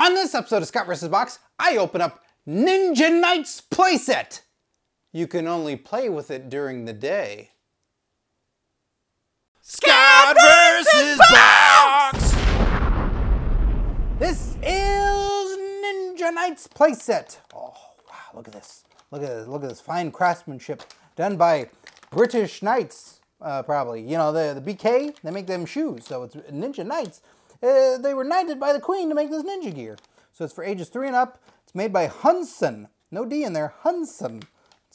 On this episode of Scott vs. Box, I open up Ninja Knights Playset. You can only play with it during the day. Scott vs. Box! This is Ninja Knights Playset. Oh, wow, look at this. Look at this. Look at this fine craftsmanship done by British Knights, probably. You know, the BK, they make them shoes, so it's Ninja Knights. They were knighted by the queen to make this ninja gear. So it's for ages 3 and up. It's made by Hunson. No D in there, Hunson.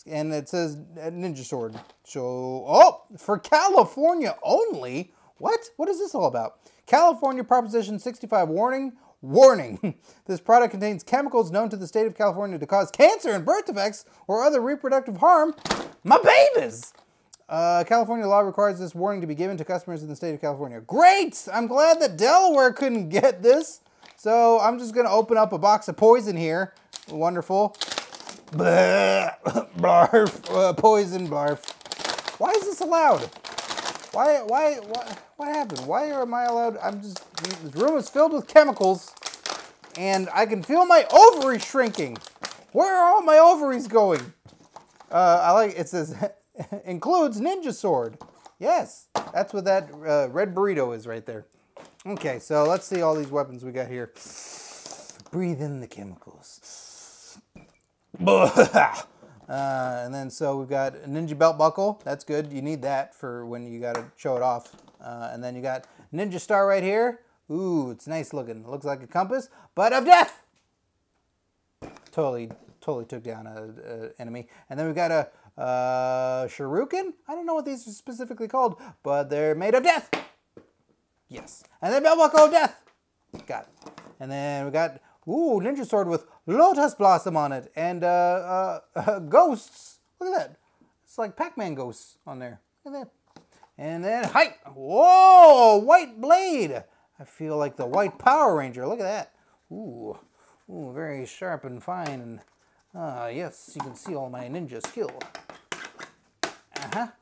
And it says ninja sword. So, oh, for California only? What? What is this all about? California Proposition 65 warning. Warning. This product contains chemicals known to the state of California to cause cancer and birth defects or other reproductive harm. My babies! California law requires this warning to be given to customers in the state of California. Great! I'm glad that Delaware couldn't get this. So I'm just gonna open up a box of poison here. Wonderful. Blah, blarf, poison, blarf. Why is this allowed? Why, what happened? Why am I allowed? This room is filled with chemicals and I can feel my ovaries shrinking. Where are all my ovaries going? I like, it says, includes ninja sword. Yes, that's what that red burrito is right there. Okay, so let's see all these weapons we got here. Breathe in the chemicals. And then so we've got a ninja belt buckle. That's good. You need that for when you got to show it off. And then you got ninja star right here. Ooh, it's nice looking. It looks like a compass, but of death. Totally took down an enemy. And then we've got a shuriken? I don't know what these are specifically called, but they're made of death. Yes. And then belt buckle of death. Got it. And then we got, ooh, ninja sword with lotus blossom on it and ghosts. Look at that. It's like Pac-Man ghosts on there. Look at that. And then height. Whoa, white blade. I feel like the white Power Ranger. Look at that. Ooh, ooh, very sharp and fine. And yes, you can see all my ninja skill.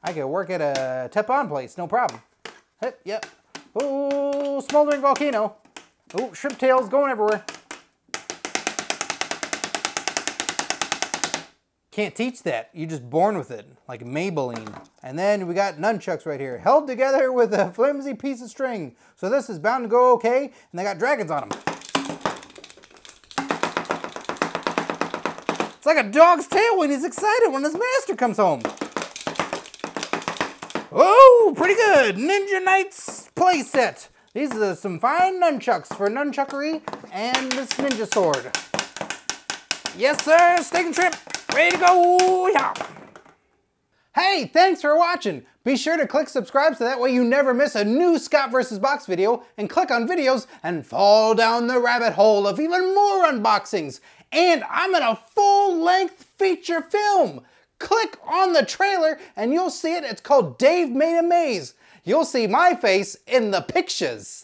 I can work at a Teppan place, no problem. Yep, yep. Ooh, smoldering volcano. Ooh, shrimp tails going everywhere. Can't teach that. You're just born with it, like Maybelline. And then we got nunchucks right here, held together with a flimsy piece of string. So this is bound to go okay, and they got dragons on them. It's like a dog's tail when he's excited when his master comes home. Oh, pretty good. Ninja Knights Playset. These are some fine nunchucks for nunchuckery and this ninja sword. Yes, sir. Steak and shrimp. Ready to go. Yeah. Hey, thanks for watching. Be sure to click subscribe so that way you never miss a new Scott vs. Box video, and click on videos and fall down the rabbit hole of even more unboxings. And I'm in a full-length feature film. Click on the trailer and you'll see it. It's called Dave Made a Maze. You'll see my face in the pictures.